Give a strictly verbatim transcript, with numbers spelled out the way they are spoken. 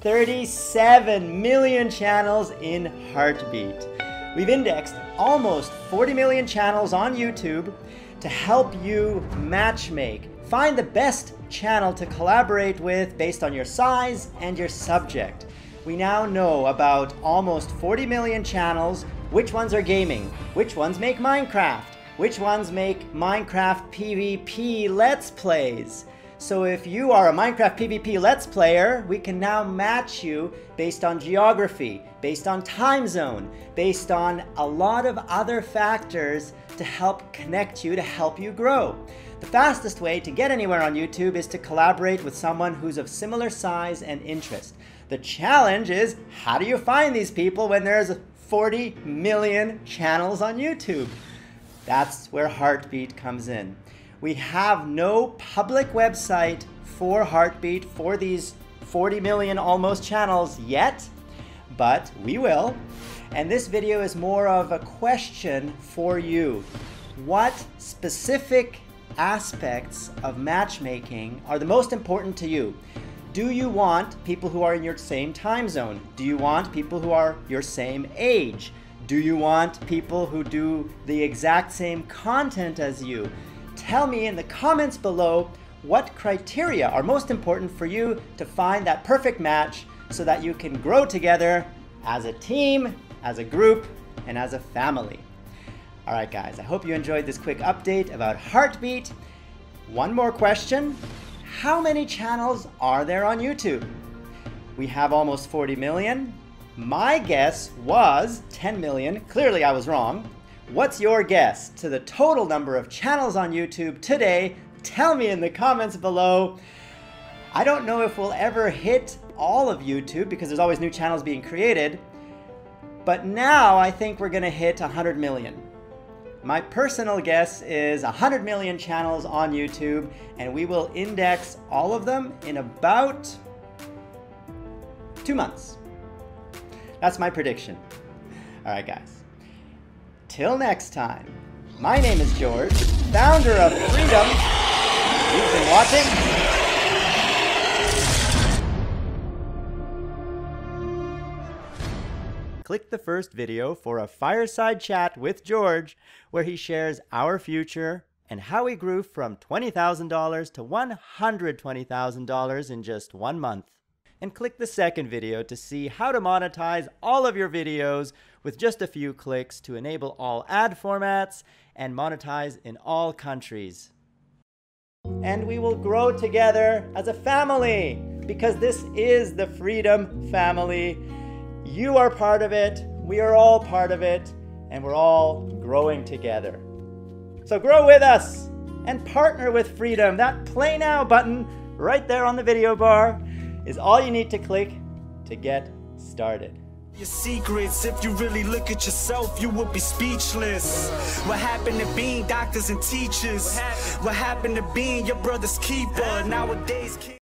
thirty-seven million channels in Heartbeat. We've indexed almost forty million channels on YouTube to help you matchmake. Find the best channel to collaborate with based on your size and your subject. We now know about almost forty million channels, which ones are gaming, which ones make Minecraft, which ones make Minecraft PvP Let's Plays. So if you are a Minecraft PvP Let's Player, we can now match you based on geography, based on time zone, based on a lot of other factors to help connect you, to help you grow. The fastest way to get anywhere on YouTube is to collaborate with someone who's of similar size and interest. The challenge is, how do you find these people when there's forty million channels on YouTube? That's where Heartbeat comes in. We have no public website for Heartbeat for these forty million almost channels yet, but we will. And this video is more of a question for you. What specific aspects of matchmaking are the most important to you? Do you want people who are in your same time zone? Do you want people who are your same age? Do you want people who do the exact same content as you? Tell me in the comments below what criteria are most important for you to find that perfect match so that you can grow together as a team, as a group, and as a family. All right, guys, I hope you enjoyed this quick update about Heartbeat. One more question. How many channels are there on YouTube? We have almost forty million. My guess was ten million. Clearly, I was wrong. What's your guess to the total number of channels on YouTube today? Tell me in the comments below. I don't know if we'll ever hit all of YouTube because there's always new channels being created, but now I think we're gonna hit one hundred million. My personal guess is one hundred million channels on YouTube, and we will index all of them in about two months. That's my prediction. All right, guys. Till next time, my name is George, founder of Freedom. You've been watching Click the first video for a fireside chat with George, where he shares our future and how he grew from twenty thousand dollars to one hundred twenty thousand dollars in just one month. And click the second video to see how to monetize all of your videos with just a few clicks to enable all ad formats and monetize in all countries. And we will grow together as a family, because this is the Freedom family. You are part of it, we are all part of it, and we're all growing together. So grow with us and partner with Freedom. That Play Now button right there on the video bar is all you need to click to get started. Your secrets, if you really look at yourself, you would be speechless. What happened to being doctors and teachers? What happened, what happened to being your brother's keeper? Nowadays kids